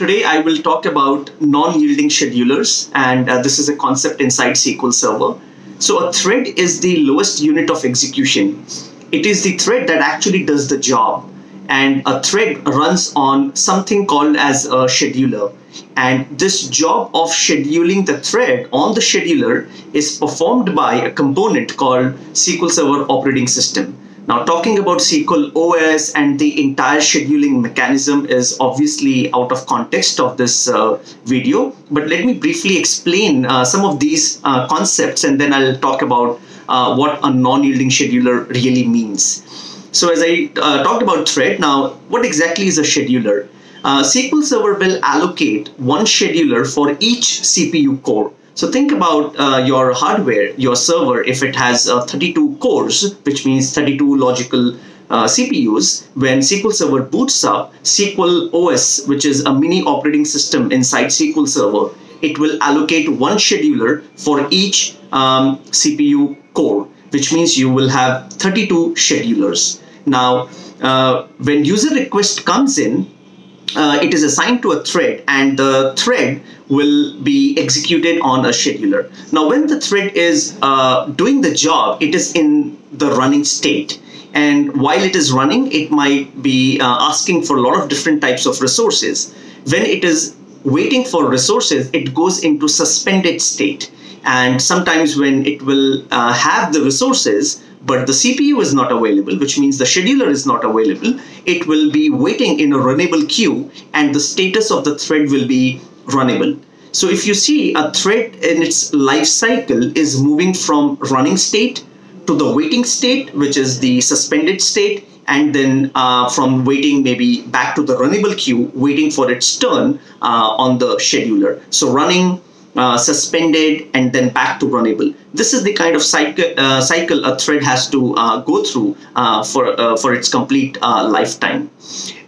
Today I will talk about non-yielding schedulers, and this is a concept inside SQL Server. So a thread is the lowest unit of execution. It is the thread that actually does the job, and a thread runs on something called as a scheduler. And this job of scheduling the thread on the scheduler is performed by a component called SQL Server Operating System. Now, talking about SQL OS and the entire scheduling mechanism is obviously out of context of this video, but let me briefly explain some of these concepts, and then I'll talk about what a non-yielding scheduler really means. So as I talked about thread, now what exactly is a scheduler? SQL Server will allocate one scheduler for each CPU core. So think about your hardware, your server. If it has 32 cores, which means 32 logical CPUs, when SQL Server boots up, SQL OS, which is a mini operating system inside SQL Server, it will allocate one scheduler for each CPU core, which means you will have 32 schedulers. Now, when user request comes in, it is assigned to a thread, and the thread will be executed on a scheduler. Now, when the thread is doing the job, it is in the running state. And while it is running, it might be asking for a lot of different types of resources. When it is waiting for resources, it goes into suspended state. And sometimes when it will have the resources, but the CPU is not available, which means the scheduler is not available, it will be waiting in a runnable queue, and the status of the thread will be runnable. So if you see, a thread in its life cycle is moving from running state to the waiting state, which is the suspended state, and then from waiting maybe back to the runnable queue, waiting for its turn on the scheduler. So running, suspended, and then back to runnable. This is the kind of cycle a thread has to go through for its complete lifetime.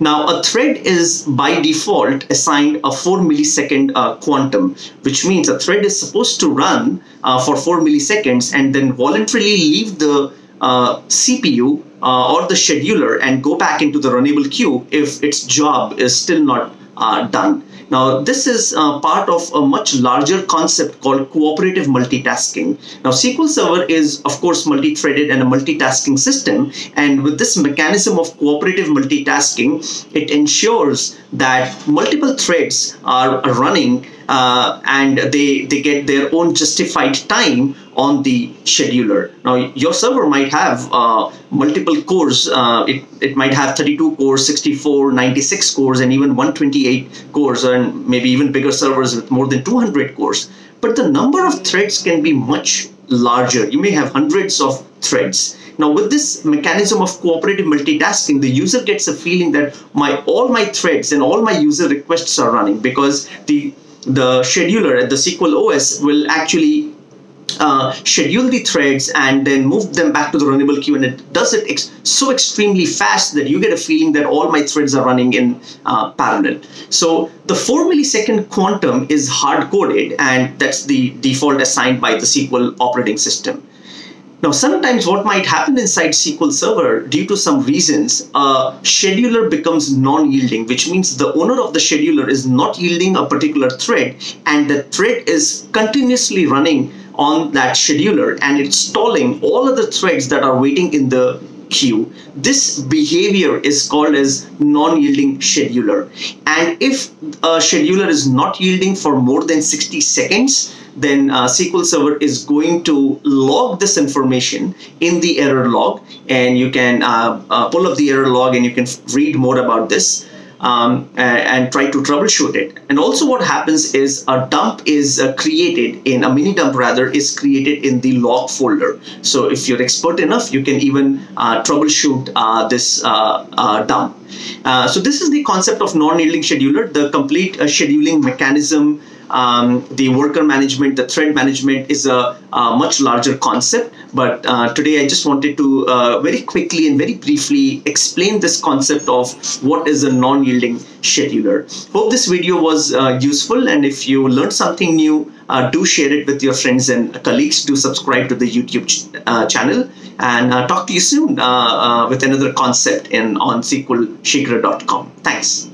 Now, a thread is by default assigned a 4 millisecond quantum, which means a thread is supposed to run for 4 milliseconds and then voluntarily leave the CPU or the scheduler and go back into the runnable queue if its job is still not done. Now, this is part of a much larger concept called cooperative multitasking. Now, SQL Server is, of course, multi-threaded and a multitasking system. And with this mechanism of cooperative multitasking, it ensures that multiple threads are running and they get their own justified time on the scheduler. Now, your server might have multiple cores. It might have 32 cores, 64, 96 cores, and even 128 cores, and maybe even bigger servers with more than 200 cores. But the number of threads can be much larger. You may have hundreds of threads. Now, with this mechanism of cooperative multitasking, the user gets a feeling that all my threads and all my user requests are running, because the scheduler at the SQL OS will actually schedule the threads and then move them back to the runnable queue, and it does it so extremely fast that you get a feeling that all my threads are running in parallel. So the 4 millisecond quantum is hard-coded, and that's the default assigned by the SQL operating system. Now, sometimes what might happen inside SQL Server, due to some reasons, a scheduler becomes non-yielding, which means the owner of the scheduler is not yielding a particular thread, and the thread is continuously running on that scheduler, and it's stalling all other threads that are waiting in the queue. This behavior is called as non-yielding scheduler. And if a scheduler is not yielding for more than 60 seconds, then SQL Server is going to log this information in the error log, and you can pull up the error log and you can read more about this and try to troubleshoot it. And also what happens is a dump is created in a mini dump rather is created in the log folder. So if you're expert enough, you can even troubleshoot this dump. So this is the concept of non-yielding scheduler. The complete scheduling mechanism, the worker management, the thread management is a much larger concept. But today I just wanted to very quickly and very briefly explain this concept of what is a non-yielding scheduler. Hope this video was useful, and if you learned something new, do share it with your friends and colleagues. Do subscribe to the YouTube channel, and talk to you soon with another concept on SQLSheekhra.com. Thanks.